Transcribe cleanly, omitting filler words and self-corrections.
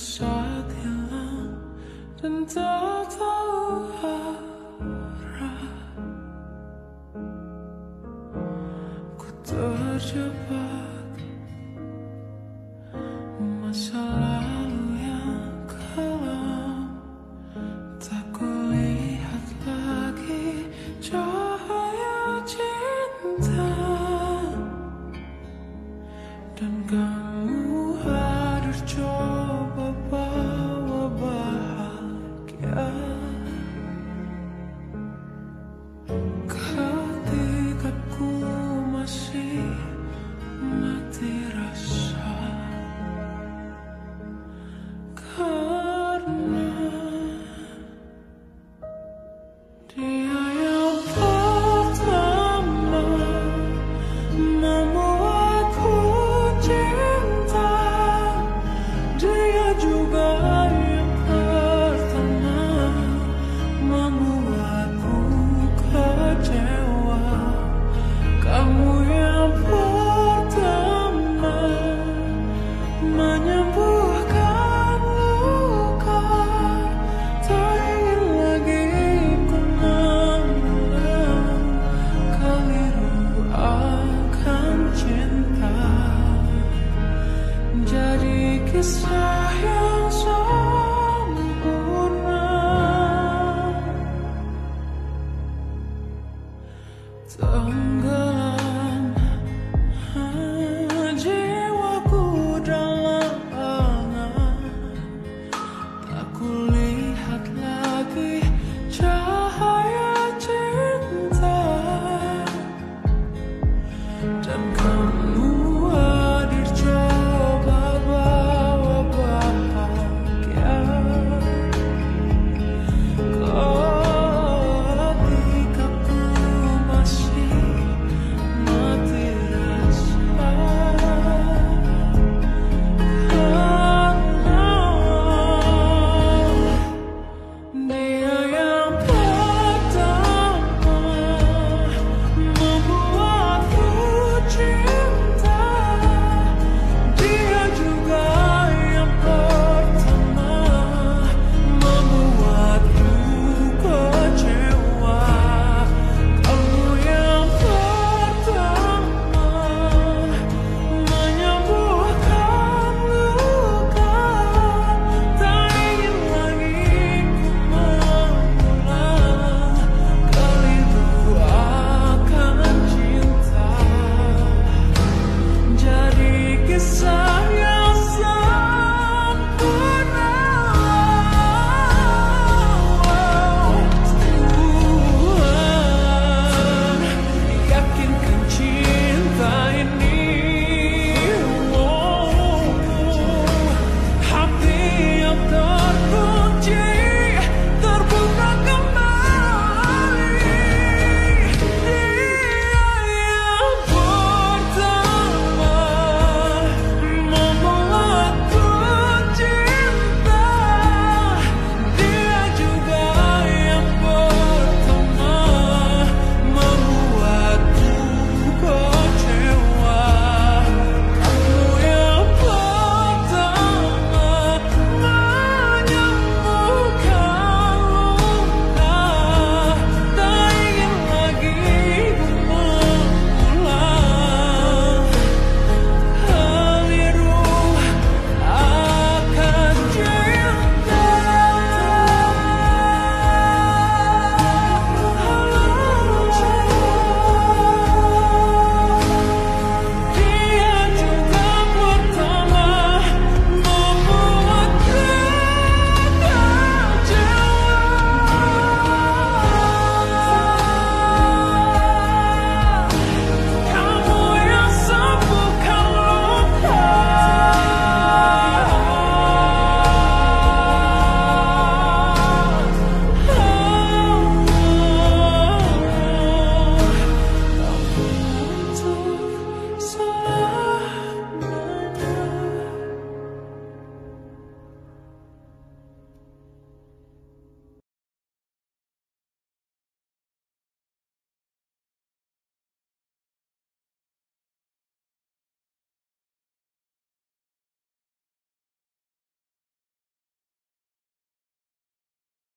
saat hilang dan tak tahu arah, ku terjebak masa lalu yang kelam, takut.